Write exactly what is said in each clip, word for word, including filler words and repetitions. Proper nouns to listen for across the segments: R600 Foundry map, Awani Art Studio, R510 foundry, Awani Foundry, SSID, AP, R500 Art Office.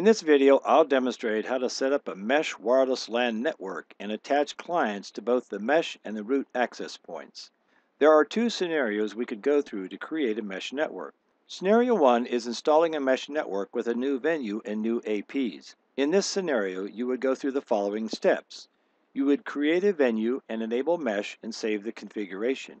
In this video, I'll demonstrate how to set up a mesh wireless LAN network and attach clients to both the mesh and the root access points. There are two scenarios we could go through to create a mesh network. Scenario one is installing a mesh network with a new venue and new A Ps. In this scenario, you would go through the following steps. You would create a venue and enable mesh and save the configuration.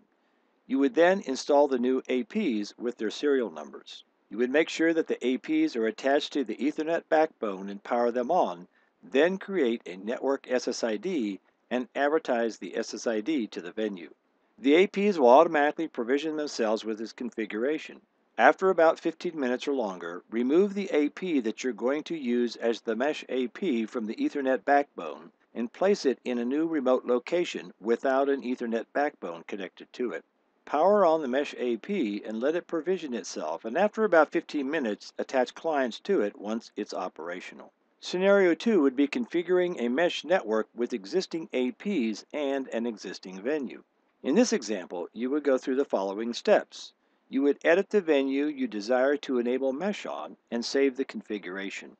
You would then install the new A Ps with their serial numbers. You would make sure that the A Ps are attached to the Ethernet backbone and power them on, then create a network S S I D and advertise the S S I D to the venue. The A Ps will automatically provision themselves with this configuration. After about fifteen minutes or longer, remove the A P that you're going to use as the mesh A P from the Ethernet backbone and place it in a new remote location without an Ethernet backbone connected to it. Power on the mesh A P and let it provision itself, and after about fifteen minutes, attach clients to it once it's operational. Scenario two would be configuring a mesh network with existing A Ps and an existing venue. In this example, you would go through the following steps. You would edit the venue you desire to enable mesh on and save the configuration.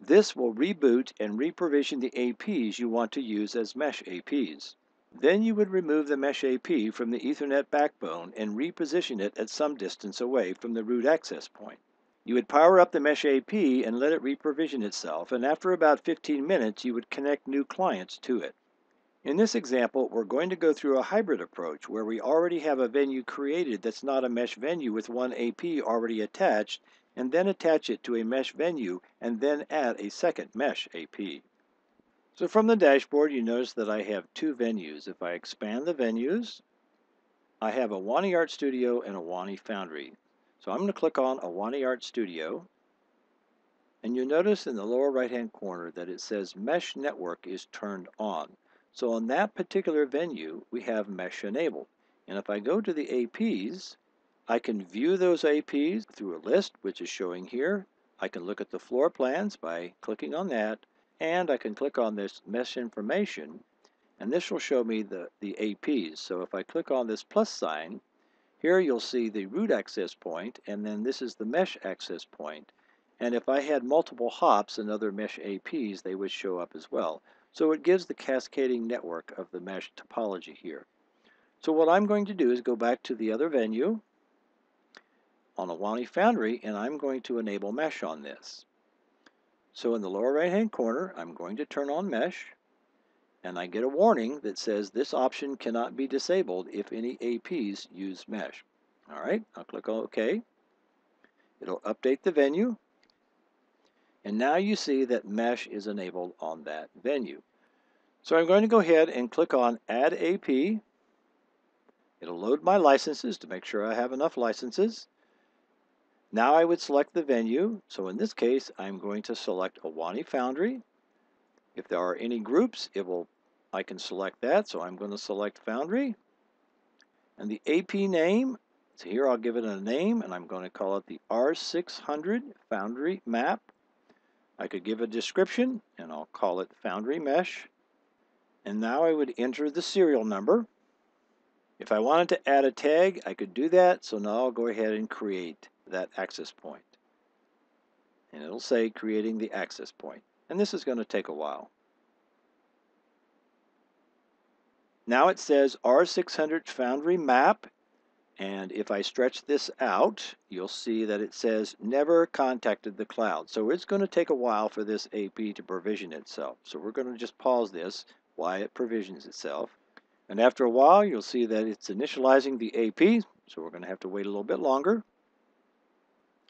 This will reboot and reprovision the A Ps you want to use as mesh A Ps. Then you would remove the mesh A P from the Ethernet backbone and reposition it at some distance away from the root access point. You would power up the mesh A P and let it reprovision itself, and after about fifteen minutes you would connect new clients to it. In this example, we're going to go through a hybrid approach where we already have a venue created that's not a mesh venue with one A P already attached, and then attach it to a mesh venue and then add a second mesh A P. So from the dashboard, you notice that I have two venues. If I expand the venues, I have Awani Art Studio and Awani Foundry. So I'm going to click on Awani Art Studio. And you'll notice in the lower right-hand corner that it says Mesh Network is turned on. So on that particular venue, we have Mesh enabled. And if I go to the A Ps, I can view those A Ps through a list, which is showing here. I can look at the floor plans by clicking on that. And I can click on this mesh information, and this will show me the, the A Ps. So if I click on this plus sign, here you'll see the root access point, and then this is the mesh access point. And if I had multiple hops and other mesh A Ps, they would show up as well. So it gives the cascading network of the mesh topology here. So what I'm going to do is go back to the other venue on Awani Foundry, and I'm going to enable mesh on this. So in the lower right-hand corner, I'm going to turn on mesh, and I get a warning that says this option cannot be disabled if any A Ps use mesh. All right, I'll click on OK. It'll update the venue, and now you see that mesh is enabled on that venue. So I'm going to go ahead and click on Add A P. It'll load my licenses to make sure I have enough licenses. Now I would select the venue, so in this case I'm going to select Awani Foundry. If there are any groups, it will, I can select that, so I'm going to select Foundry. And the A P name, so here I'll give it a name, and I'm going to call it the R six hundred Foundry map. I could give a description, and I'll call it Foundry Mesh. And now I would enter the serial number. If I wanted to add a tag, I could do that, so now I'll go ahead and create that access point. And it'll say creating the access point. And this is going to take a while. Now it says R six hundred Foundry map. And if I stretch this out, you'll see that it says never contacted the cloud. So it's going to take a while for this A P to provision itself. So we're going to just pause this while it provisions itself. And after a while, you'll see that it's initializing the A P. So we're going to have to wait a little bit longer.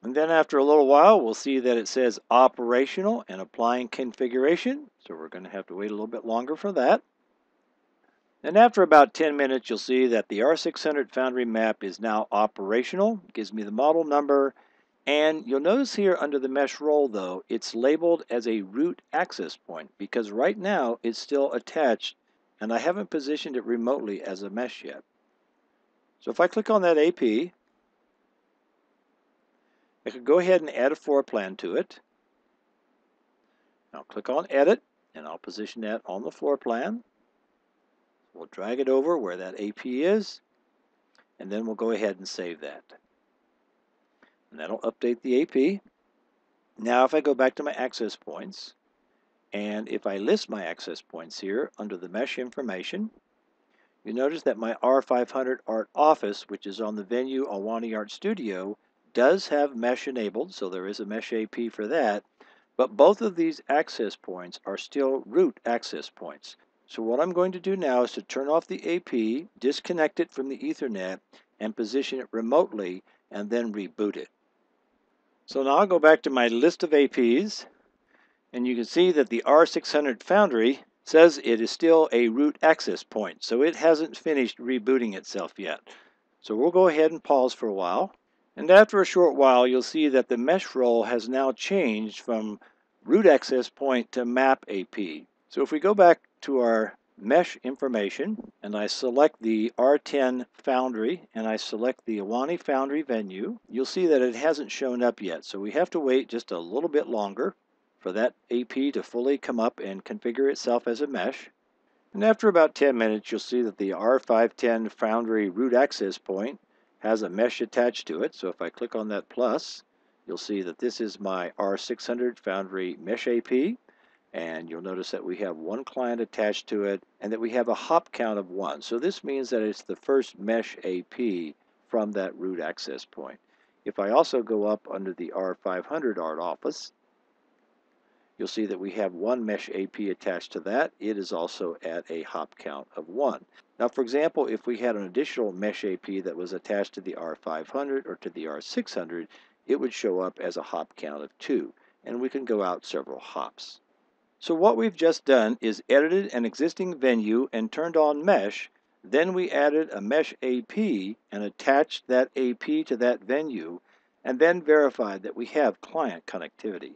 And then after a little while, we'll see that it says operational and applying configuration. So we're going to have to wait a little bit longer for that. And after about ten minutes, you'll see that the R six hundred Foundry map is now operational. It gives me the model number. And you'll notice here under the mesh role, though, it's labeled as a root access point because right now it's still attached and I haven't positioned it remotely as a mesh yet. So if I click on that A P, I could go ahead and add a floor plan to it. I'll click on Edit, and I'll position that on the floor plan. We'll drag it over where that A P is, and then we'll go ahead and save that. And that'll update the A P. Now if I go back to my access points, and if I list my access points here under the mesh information, you notice that my R five hundred Art Office, which is on the venue Awani Art Studio, does have mesh enabled, so there is a mesh A P for that, but both of these access points are still root access points. So what I'm going to do now is to turn off the A P, disconnect it from the Ethernet, and position it remotely, and then reboot it. So now I'll go back to my list of A Ps, and you can see that the R six hundred Foundry says it is still a root access point, so it hasn't finished rebooting itself yet. So we'll go ahead and pause for a while. And after a short while, you'll see that the mesh role has now changed from root access point to map A P. So if we go back to our mesh information, and I select the R ten Foundry, and I select the Awani Foundry venue, you'll see that it hasn't shown up yet. So we have to wait just a little bit longer for that A P to fully come up and configure itself as a mesh. And after about ten minutes, you'll see that the R five ten Foundry root access point has a mesh attached to it. So if I click on that plus, you'll see that this is my R six hundred Foundry mesh A P, and you'll notice that we have one client attached to it and that we have a hop count of one. So this means that it's the first mesh A P from that root access point. If I also go up under the R five hundred Art Office, you'll see that we have one mesh A P attached to that. It is also at a hop count of one. Now, for example, if we had an additional mesh A P that was attached to the R five hundred or to the R six hundred, it would show up as a hop count of two, and we can go out several hops. So what we've just done is edited an existing venue and turned on mesh. Then we added a mesh A P and attached that A P to that venue, and then verified that we have client connectivity.